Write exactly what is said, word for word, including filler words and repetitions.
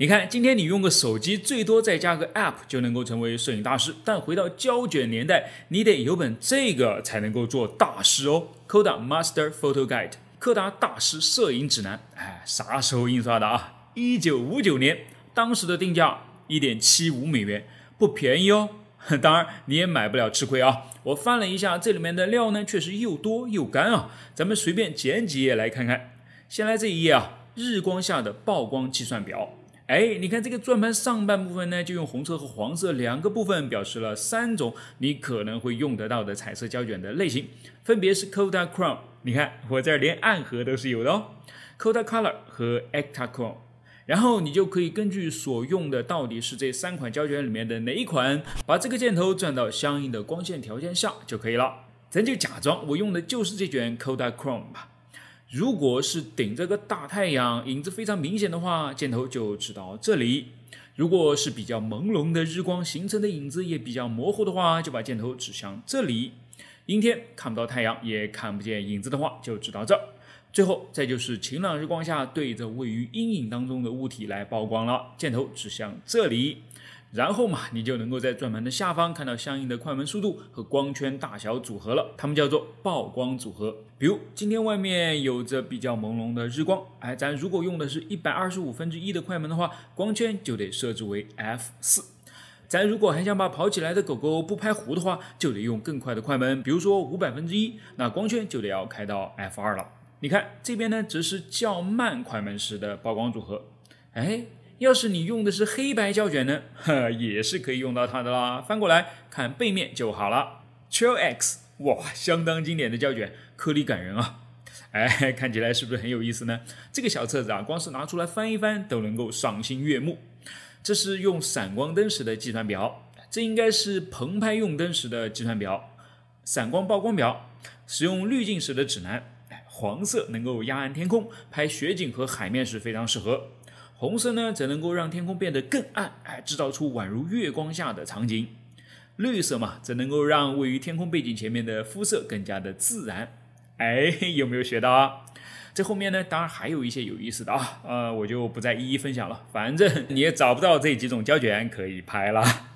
你看，今天你用个手机，最多再加个 App 就能够成为摄影大师，但回到胶卷年代，你得有本这个才能够做大师哦。Kodak Master Photo Guide， 柯达大师摄影指南，哎，啥时候印刷的啊？一九五九年，当时的定价一点七五美元，不便宜哦。当然你也买不了吃亏啊！我翻了一下，这里面的料呢，确实又多又干啊。咱们随便捡几页来看看。先来这一页啊，日光下的曝光计算表。哎，你看这个转盘上半部分呢，就用红色和黄色两个部分表示了三种你可能会用得到的彩色胶卷的类型，分别是 Kodachrome， 你看我这儿连暗盒都是有的哦 ，Kodacolor 和 Ektachrome。然后你就可以根据所用的到底是这三款胶卷里面的哪一款，把这个箭头转到相应的光线条件下就可以了。咱就假装我用的就是这卷 Kodachrome 吧。如果是顶着个大太阳，影子非常明显的话，箭头就指到这里；如果是比较朦胧的日光形成的影子也比较模糊的话，就把箭头指向这里。阴天看不到太阳也看不见影子的话，就指到这儿。最后，再就是晴朗日光下对着位于阴影当中的物体来曝光了，箭头指向这里，然后嘛，你就能够在转盘的下方看到相应的快门速度和光圈大小组合了，它们叫做曝光组合。比如今天外面有着比较朦胧的日光，哎，咱如果用的是一百二十五分之一的快门的话，光圈就得设置为 F 四。咱如果还想把跑起来的狗狗不拍糊的话，就得用更快的快门，比如说五百分之一，那光圈就得要开到 F 二了。你看这边呢，则是较慢快门时的曝光组合。哎，要是你用的是黑白胶卷呢，呵，也是可以用到它的啦。翻过来看背面就好了。Trail X， 哇，相当经典的胶卷，颗粒感人啊。哎，看起来是不是很有意思呢？这个小册子啊，光是拿出来翻一翻都能够赏心悦目。这是用闪光灯时的计算表，这应该是棚拍用灯时的计算表，闪光曝光表，使用滤镜时的指南。黄色能够压暗天空，拍雪景和海面时非常适合。红色呢，则能够让天空变得更暗，哎，制造出宛如月光下的场景。绿色嘛，则能够让位于天空背景前面的肤色更加的自然。哎，有没有学到啊？这后面呢，当然还有一些有意思的啊，呃，我就不再一一分享了，反正你也找不到这几种胶卷可以拍了。